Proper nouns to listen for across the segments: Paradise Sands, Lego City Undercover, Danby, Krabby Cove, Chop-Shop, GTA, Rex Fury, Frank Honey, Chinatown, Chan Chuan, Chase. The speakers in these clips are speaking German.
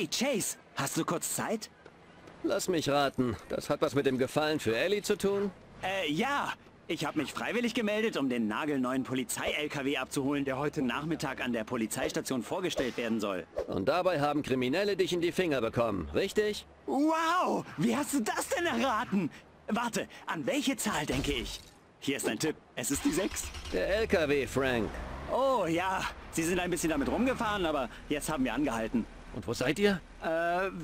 Hey, Chase, hast du kurz Zeit? Lass mich raten, das hat was mit dem Gefallen für Ellie zu tun? Ja. Ich habe mich freiwillig gemeldet, um den nagelneuen Polizei-LKW abzuholen, der heute Nachmittag an der Polizeistation vorgestellt werden soll. Und dabei haben Kriminelle dich in die Finger bekommen, richtig? Wow! Wie hast du das denn erraten? Warte, an welche Zahl denke ich? Hier ist ein Tipp. Es ist die 6. Der LKW, Frank. Oh ja, sie sind ein bisschen damit rumgefahren, aber jetzt haben wir angehalten. Und wo seid ihr?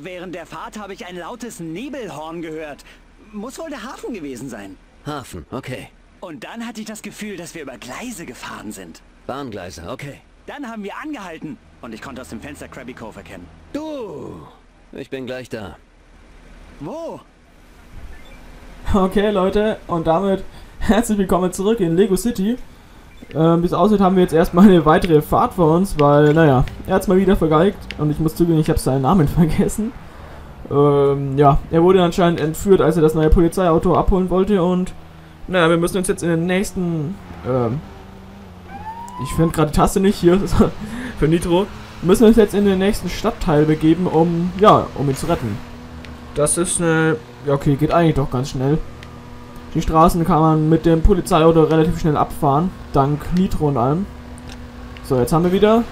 Während der Fahrt habe ich ein lautes Nebelhorn gehört. Muss wohl der Hafen gewesen sein. Hafen, okay. Und dann hatte ich das Gefühl, dass wir über Gleise gefahren sind. Bahngleise, okay. Dann haben wir angehalten und ich konnte aus dem Fenster Krabby Cove erkennen. Du! Ich bin gleich da. Wo? Okay, Leute, und damit herzlich willkommen zurück in Lego City. Wie es aussieht, haben wir jetzt erstmal eine weitere Fahrt vor uns, weil, naja, er hat es mal wieder vergeigt und ich muss zugeben, ich habe seinen Namen vergessen. Ja, er wurde anscheinend entführt, als er das neue Polizeiauto abholen wollte und naja, wir müssen uns jetzt in den nächsten, ich finde gerade die Taste nicht hier, für Nitro, müssen uns jetzt in den nächsten Stadtteil begeben, um, ja, um ihn zu retten. Das ist eine, ja okay, geht eigentlich doch ganz schnell. Die Straßen kann man mit dem Polizeiauto relativ schnell abfahren, dank Nitro und allem. So, jetzt haben wir wieder...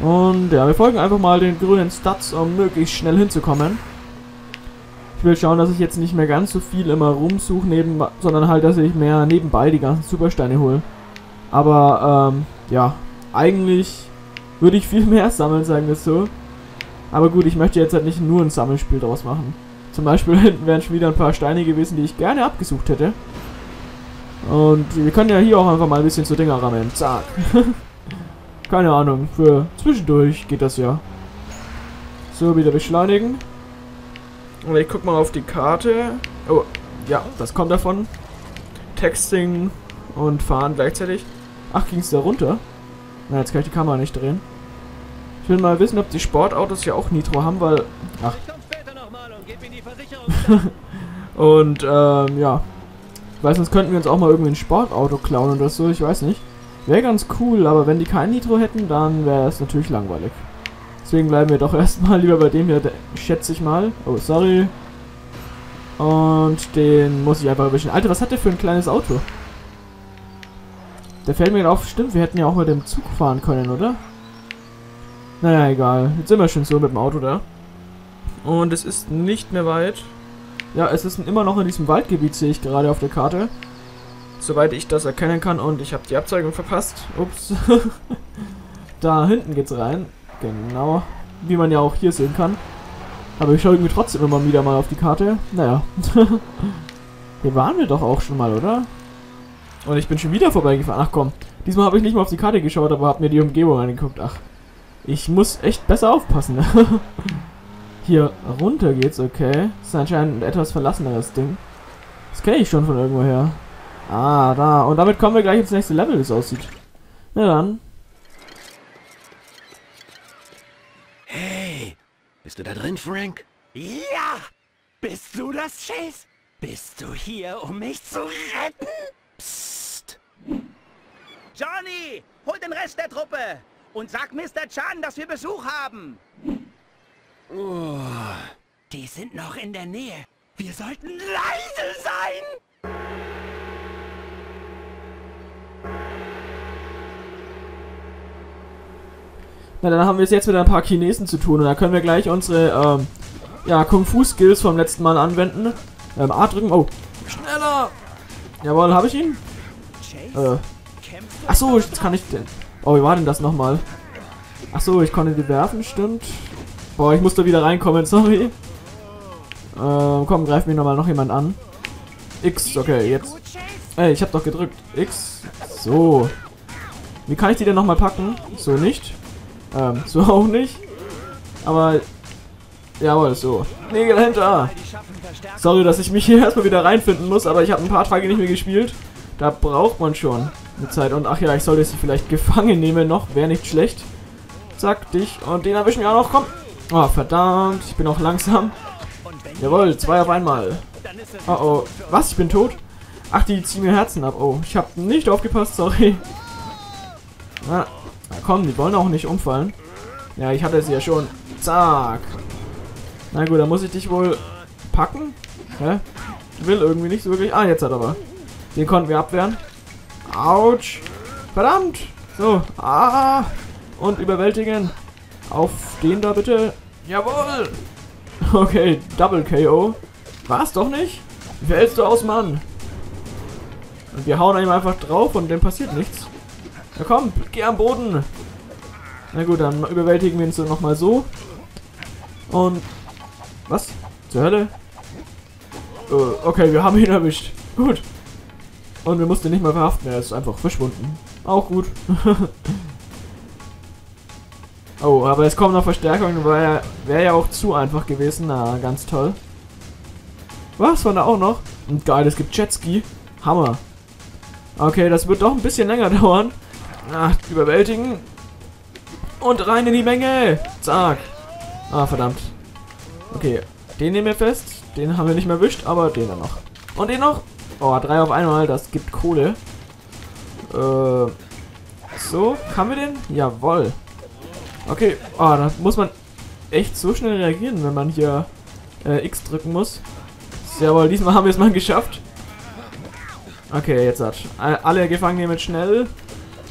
Und ja, wir folgen einfach mal den grünen Stats, um möglichst schnell hinzukommen. Ich will schauen, dass ich jetzt nicht mehr ganz so viel immer rumsuche, sondern halt, dass ich mehr nebenbei die ganzen Supersteine hole. Aber, ja, eigentlich würde ich viel mehr sammeln, sagen wir es so. Aber gut, ich möchte jetzt halt nicht nur ein Sammelspiel draus machen. Zum Beispiel hinten wären schon wieder ein paar Steine gewesen, die ich gerne abgesucht hätte. Und wir können ja hier auch einfach mal ein bisschen zu Dinger rammeln. Zack. Keine Ahnung, für zwischendurch geht das ja. So, wieder beschleunigen. Und ich guck mal auf die Karte. Oh, ja, das kommt davon. Texting und fahren gleichzeitig. Ach, ging's da runter? Na, jetzt kann ich die Kamera nicht drehen. Ich will mal wissen, ob die Sportautos ja auch Nitro haben, weil... Ach. Und, ja. Ich weiß, sonst könnten wir uns auch mal irgendwie ein Sportauto klauen oder so, ich weiß nicht. Wäre ganz cool, aber wenn die kein Nitro hätten, dann wäre es natürlich langweilig. Deswegen bleiben wir doch erstmal lieber bei dem hier, schätze ich mal. Oh, sorry. Und den muss ich einfach erwischen. Alter, was hat der für ein kleines Auto? Der fällt mir gerade auf, stimmt, wir hätten ja auch mit dem Zug fahren können, oder? Naja, egal. Jetzt sind wir schon so mit dem Auto da. Und es ist nicht mehr weit. Ja, es ist immer noch in diesem Waldgebiet, sehe ich gerade auf der Karte. Soweit ich das erkennen kann und ich habe die Abzweigung verpasst. Ups. Da hinten geht's rein. Genau. Wie man ja auch hier sehen kann. Aber ich schaue irgendwie trotzdem immer wieder mal auf die Karte. Naja. Hier waren wir doch auch schon mal, oder? Und ich bin schon wieder vorbeigefahren. Ach komm. Diesmal habe ich nicht mal auf die Karte geschaut, aber habe mir die Umgebung angeguckt. Ach. Ich muss echt besser aufpassen. Hier runter geht's, okay. Das ist anscheinend ein etwas verlasseneres Ding. Das kenne ich schon von irgendwoher. Ah, da. Und damit kommen wir gleich ins nächste Level, wie es aussieht. Na dann. Hey, bist du da drin, Frank? Ja! Bist du das, Chase? Bist du hier, um mich zu retten? Psst! Johnny, hol den Rest der Truppe! Und sag Mr. Chan, dass wir Besuch haben! Oh. Die sind noch in der Nähe. Wir sollten leise sein! Na, dann haben wir es jetzt mit ein paar Chinesen zu tun und da können wir gleich unsere ja, Kung-Fu-Skills vom letzten Mal anwenden. A drücken. Oh, schneller! Jawohl, habe ich ihn? Achso, jetzt kann ich den... Oh, wie war denn das nochmal? Achso, ich konnte die werfen, stimmt. Boah, ich muss da wieder reinkommen, sorry. Komm, greif mich nochmal noch jemand an. X, okay, jetzt. Ey, ich hab doch gedrückt. X, so. Wie kann ich die denn nochmal packen? So nicht. So auch nicht. Aber... Jawohl, so. Nägel dahinter. Sorry, dass ich mich hier erstmal wieder reinfinden muss, aber ich habe ein paar Tage nicht mehr gespielt. Da braucht man schon eine Zeit. Und ach ja, ich sollte sie vielleicht gefangen nehmen noch. Wäre nicht schlecht. Zack, dich. Und den erwischen wir auch noch. Komm. Oh, verdammt. Ich bin auch langsam. Jawohl, 2 auf einmal. Oh, oh. Was? Ich bin tot? Ach, die ziehen mir Herzen ab. Oh, ich habe nicht aufgepasst. Sorry. Na, komm, die wollen auch nicht umfallen. Ja, ich hatte sie ja schon. Zack. Na gut, dann muss ich dich wohl packen. Hä? Will irgendwie nicht so wirklich. Ah, jetzt hat er aber. Den konnten wir abwehren. Autsch. Verdammt. So. Ah. Und überwältigen. Auf den da bitte. Jawohl. Okay, Double KO. War's doch nicht? Wie hältst du aus, Mann? Und wir hauen ihm einfach drauf und dem passiert nichts. Na komm, geh am Boden. Na gut, dann überwältigen wir ihn so nochmal so. Und... Was? Zur Hölle? Okay, wir haben ihn erwischt. Gut. Und wir mussten ihn nicht mal verhaften. Er ist einfach verschwunden. Auch gut. Oh, aber es kommen noch Verstärkungen, weil wäre ja auch zu einfach gewesen. Na, ganz toll. Was? War da auch noch? Und geil, es gibt Jetski. Hammer. Okay, das wird doch ein bisschen länger dauern. Ach, überwältigen. Und rein in die Menge. Zack. Ah, verdammt. Okay, den nehmen wir fest. Den haben wir nicht mehr erwischt, aber den dann noch. Und den noch. Oh, 3 auf einmal. Das gibt Kohle. So, haben wir den? Jawohl. Okay. Ah, da muss man echt so schnell reagieren, wenn man hier X drücken muss. Jawohl, diesmal haben wir es mal geschafft. Okay, jetzt hat alle Gefangenen mit schnell.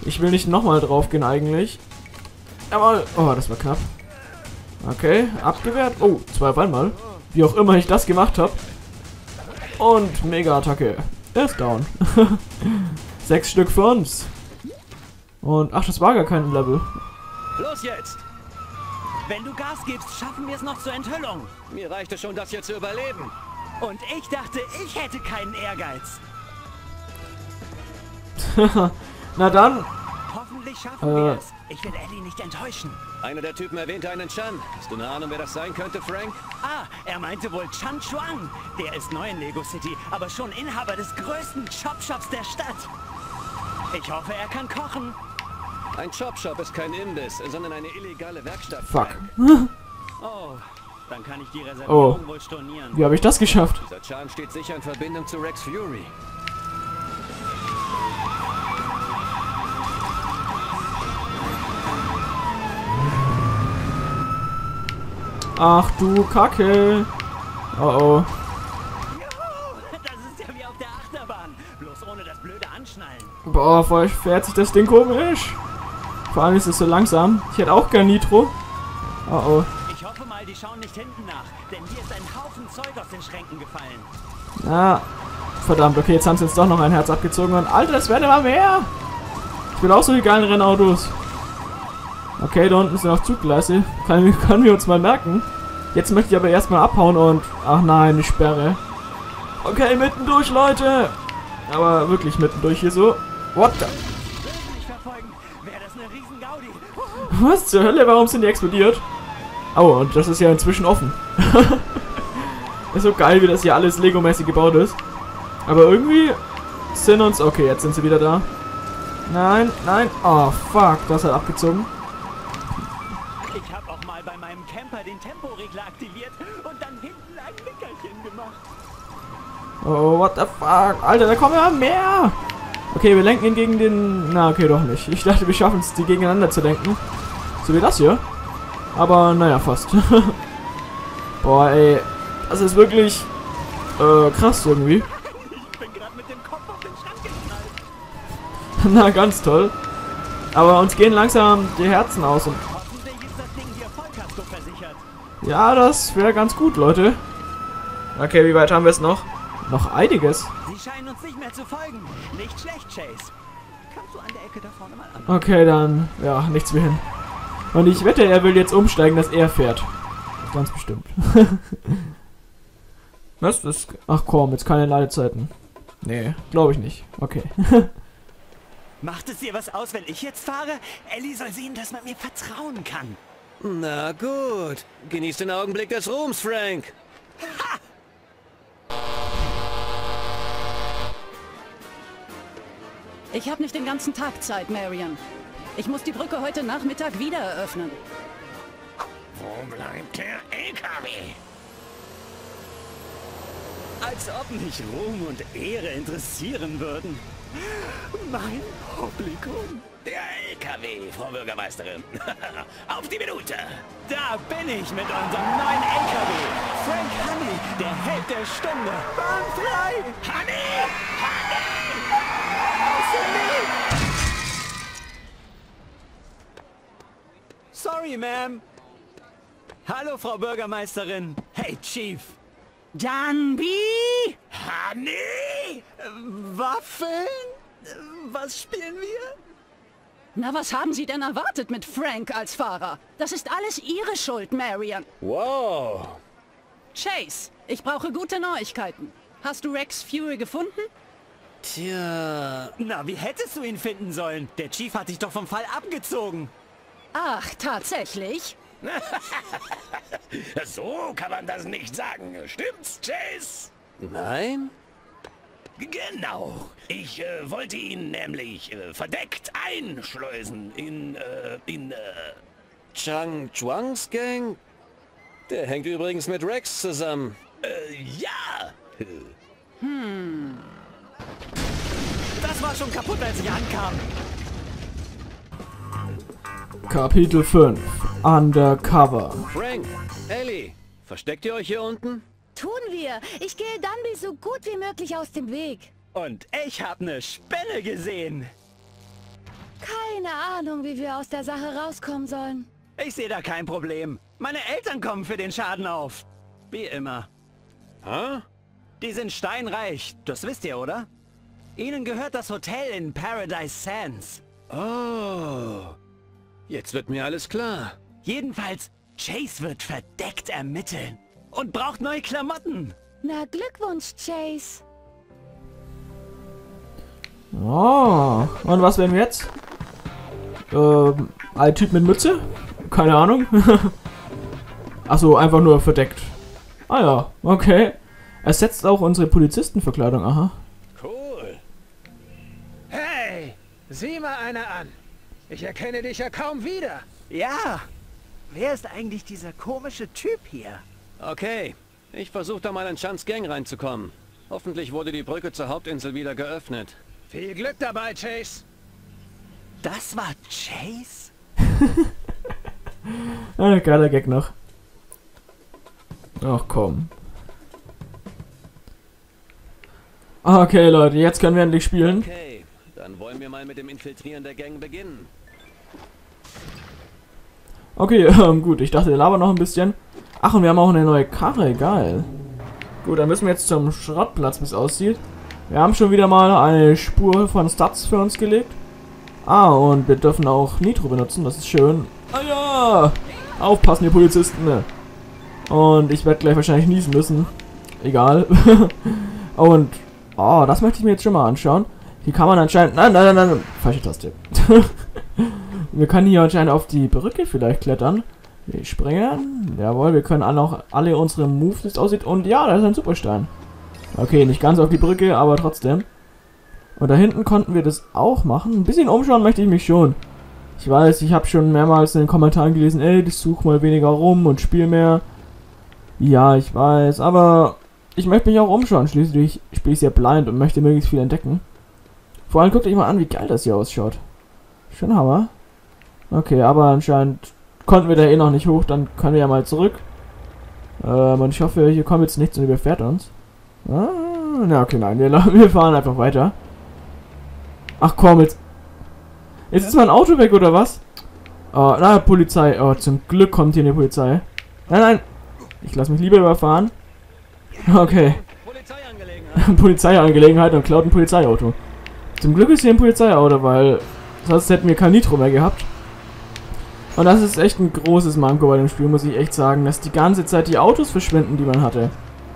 Ich will nicht nochmal drauf gehen eigentlich. Jawohl. Oh, das war knapp. Okay, abgewehrt. Oh, 2 auf einmal. Wie auch immer ich das gemacht habe. Und Mega-Attacke. Er ist down. 6 Stück für uns. Und ach, das war gar kein Level. Los jetzt! Wenn du Gas gibst, schaffen wir es noch zur Enthüllung. Mir reicht es schon, das hier zu überleben. Und ich dachte, ich hätte keinen Ehrgeiz. Na dann. Hoffentlich schaffen wir es. Ich will Ellie nicht enttäuschen. Einer der Typen erwähnte einen Chan. Hast du eine Ahnung, wer das sein könnte, Frank? Ah, er meinte wohl Chan Chuan. Der ist neu in Lego City, aber schon Inhaber des größten Chop-Shops der Stadt. Ich hoffe, er kann kochen. Ein Chop-Shop ist kein Imbiss, sondern eine illegale Werkstatt. Fuck. Oh. Dann kann ich die Reservierung wohl stornieren. Wie habe ich das geschafft? Dieser Chan steht sicher in Verbindung zu Rex Fury. Ach du Kacke. Oh oh. Das ist ja wie auf der Achterbahn. Bloß ohne das blöde Anschnallen. Boah, voll fährt sich das Ding komisch. Vor allem ist es so langsam. Ich hätte auch gern Nitro. Oh oh. Die schauen nicht hinten nach, denn hier ist ein Haufen Zeug aus den Schränken gefallen. Ah, verdammt, okay, jetzt haben sie uns doch noch ein Herz abgezogen und Alter, das werden immer mehr! Ich will auch so die geilen Rennautos. Okay, da unten sind noch Zuggleise. Können wir uns mal merken. Jetzt möchte ich aber erstmal abhauen und... Ach nein, die Sperre. Okay, mittendurch, Leute! Aber wirklich mittendurch hier so. What the... Was zur Hölle, warum sind die explodiert? Oh, und das ist ja inzwischen offen. Ist so geil, wie das hier alles Lego-mäßig gebaut ist. Aber irgendwie sind uns... Okay, jetzt sind sie wieder da. Nein, nein. Oh, fuck. Das hat abgezogen. Ich habe auch mal bei meinem Camper den Temporegler aktiviert und dann hinten ein Nickerchen gemacht. Oh, what the fuck. Alter, da kommen ja mehr. Okay, wir lenken ihn gegen den... Na, okay, doch nicht. Ich dachte, wir schaffen es, die gegeneinander zu lenken. So wie das hier. Aber naja, fast. Boah, ey. Das ist wirklich krass irgendwie. Ich bin gerade mit dem Kopf auf den Schrank geknallt. Na, ganz toll. Aber uns gehen langsam die Herzen aus. Und hoffentlich ist das Ding hier vollkaskoversichert. Ja, das wäre ganz gut, Leute. Okay, wie weit haben wir es noch? Noch einiges. Sie scheinen uns nicht mehr zu folgen. Nicht schlecht, Chase. Kannst du an der Ecke da vorne mal an? Okay, dann. Ja, nichts mehr hin. Und ich wette, er will jetzt umsteigen, dass er fährt. Ganz bestimmt. Was? Das? Ach komm, jetzt keine Ladezeiten. Nee, glaube ich nicht. Okay. Macht es dir was aus, wenn ich jetzt fahre? Ellie soll sehen, dass man mir vertrauen kann. Na gut. Genieß den Augenblick des Ruhms, Frank. Ha! Ich habe nicht den ganzen Tag Zeit, Marion. Ich muss die Brücke heute Nachmittag wieder eröffnen. Wo bleibt der LKW? Als ob mich Ruhm und Ehre interessieren würden. Mein Publikum. Der LKW, Frau Bürgermeisterin. Auf die Minute! Da bin ich mit unserem neuen LKW. Frank Honey, der Held der Stunde. Bahn frei! Honey! Honey! Aus dem Weg! Sorry, Ma'am. Hallo, Frau Bürgermeisterin. Hey, Chief. Danby? Honey? Waffeln? Was spielen wir? Na, was haben Sie denn erwartet mit Frank als Fahrer? Das ist alles Ihre Schuld, Marion. Wow. Chase, ich brauche gute Neuigkeiten. Hast du Rex Fury gefunden? Tja... Na, wie hättest du ihn finden sollen? Der Chief hat dich doch vom Fall abgezogen. Ach, tatsächlich? So kann man das nicht sagen. Stimmt's, Chase? Nein? Genau. Ich wollte ihn nämlich verdeckt einschleusen in Chan Chuans Gang? Der hängt übrigens mit Rex zusammen. Ja! Hm. Das war schon kaputt, als ich ankam. Kapitel 5. Undercover. Frank, Ellie, versteckt ihr euch hier unten? Tun wir. Ich gehe Danby so gut wie möglich aus dem Weg. Und ich habe eine Spinne gesehen. Keine Ahnung, wie wir aus der Sache rauskommen sollen. Ich sehe da kein Problem. Meine Eltern kommen für den Schaden auf. Wie immer. Hä? Die sind steinreich. Das wisst ihr, oder? Ihnen gehört das Hotel in Paradise Sands. Oh. Jetzt wird mir alles klar. Jedenfalls, Chase wird verdeckt ermitteln. Und braucht neue Klamotten. Na, Glückwunsch, Chase. Oh, und was werden wir jetzt? Ein Typ mit Mütze? Keine Ahnung. Achso, einfach nur verdeckt. Ah ja, okay. Ersetzt auch unsere Polizistenverkleidung, aha. Cool. Hey, sieh mal einer an. Ich erkenne dich ja kaum wieder. Ja, wer ist eigentlich dieser komische Typ hier? Okay, ich versuche da mal in Chans Gang reinzukommen. Hoffentlich wurde die Brücke zur Hauptinsel wieder geöffnet. Viel Glück dabei, Chase! Das war Chase? Ah, geiler Gag noch. Ach komm. Okay, Leute, jetzt können wir endlich spielen. Okay, dann wollen wir mal mit dem Infiltrieren der Gang beginnen. Okay, gut, ich dachte, wir labern noch ein bisschen. Ach, und wir haben auch eine neue Karre, geil. Gut, dann müssen wir jetzt zum Schrottplatz, wie es aussieht. Wir haben schon wieder mal eine Spur von Stats für uns gelegt. Ah, und wir dürfen auch Nitro benutzen, das ist schön. Ah ja! Aufpassen, ihr Polizisten. Ne? Und ich werde gleich wahrscheinlich niesen müssen. Egal. Und, oh, das möchte ich mir jetzt schon mal anschauen. Hier kann man anscheinend... Nein, nein, nein, nein. Falsche Taste. Wir können hier anscheinend auf die Brücke vielleicht klettern. Wir springen. Jawohl, wir können auch alle unsere Moves, wie es aussieht. Und ja, da ist ein Superstein. Okay, nicht ganz auf die Brücke, aber trotzdem. Und da hinten konnten wir das auch machen. Ein bisschen umschauen möchte ich mich schon. Ich weiß, ich habe schon mehrmals in den Kommentaren gelesen, ey, ich suche mal weniger rum und spiel mehr. Ja, ich weiß, aber ich möchte mich auch umschauen. Schließlich spiele ich ja blind und möchte möglichst viel entdecken. Vor allem guckt euch mal an, wie geil das hier ausschaut. Schon Hammer. Okay, aber anscheinend... Konnten wir da eh noch nicht hoch, dann können wir ja mal zurück. Und ich hoffe, hier kommt jetzt nichts und überfährt uns. Ah, na okay, nein, wir fahren einfach weiter. Ach komm, jetzt... Jetzt ist mein Auto weg, oder was? Oh, na, Polizei. Oh, zum Glück kommt hier eine Polizei. Nein, nein. Ich lasse mich lieber überfahren. Okay. Polizeiangelegenheit. Polizeiangelegenheit und klaut ein Polizeiauto. Zum Glück ist hier ein Polizeiauto, weil... Sonst hätten wir kein Nitro mehr gehabt. Und das ist echt ein großes Manko bei dem Spiel, muss ich echt sagen, dass die ganze Zeit die Autos verschwinden, die man hatte.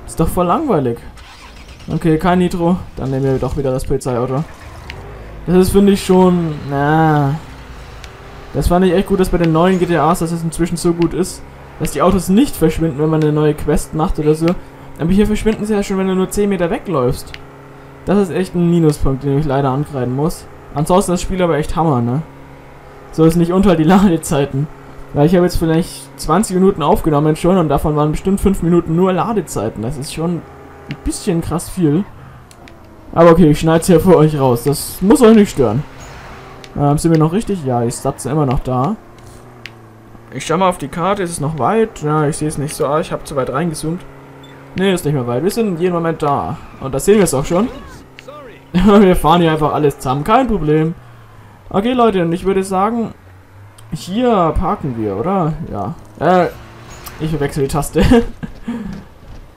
Ist doch voll langweilig. Okay, kein Nitro. Dann nehmen wir doch wieder das Polizeiauto. Das ist, finde ich, schon... Na... Das fand ich echt gut, dass bei den neuen GTAs, dass es inzwischen so gut ist, dass die Autos nicht verschwinden, wenn man eine neue Quest macht oder so. Aber hier verschwinden sie ja schon, wenn du nur 10 Meter wegläufst. Das ist echt ein Minuspunkt, den ich leider angreifen muss. Ansonsten das Spiel aber echt Hammer, ne? So ist nicht unter die Ladezeiten. Weil ich habe jetzt vielleicht 20 Minuten aufgenommen schon und davon waren bestimmt 5 Minuten nur Ladezeiten. Das ist schon ein bisschen krass viel. Aber okay, ich schneide es ja für euch raus. Das muss euch nicht stören. Sind wir noch richtig? Ja, ich satze immer noch da. Ich schau mal auf die Karte, ist es noch weit? Ja, ich sehe es nicht so. Ah, ich habe zu weit reingezoomt. Ne, ist nicht mehr weit. Wir sind jeden Moment da. Und das sehen wir es auch schon. Wir fahren hier einfach alles zusammen. Kein Problem. Okay, Leute, und ich würde sagen, hier parken wir, oder? Ja. Ich wechsle die Taste.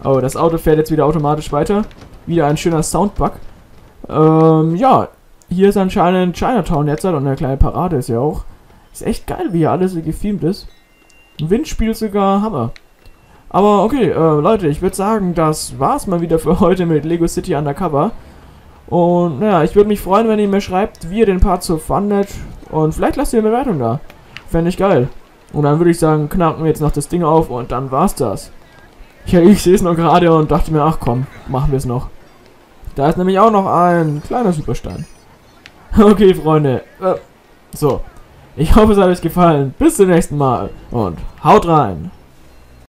Oh, das Auto fährt jetzt wieder automatisch weiter. Wieder ein schöner Soundbug. Ja. Hier ist anscheinend Chinatown jetzt halt und eine kleine Parade ist ja auch. Ist echt geil, wie hier alles gefilmt ist. Windspiel sogar, Hammer. Aber okay, Leute, ich würde sagen, das war's mal wieder für heute mit Lego City Undercover. Und naja, ich würde mich freuen, wenn ihr mir schreibt, wie ihr den Part so fandet. Und vielleicht lasst ihr eine Bewertung da. Fände ich geil. Und dann würde ich sagen, knacken wir jetzt noch das Ding auf und dann war's das. Ja, ich sehe es noch gerade und dachte mir, ach komm, machen wir es noch. Da ist nämlich auch noch ein kleiner Superstein. Okay, Freunde. So. Ich hoffe, es hat euch gefallen. Bis zum nächsten Mal. Und haut rein.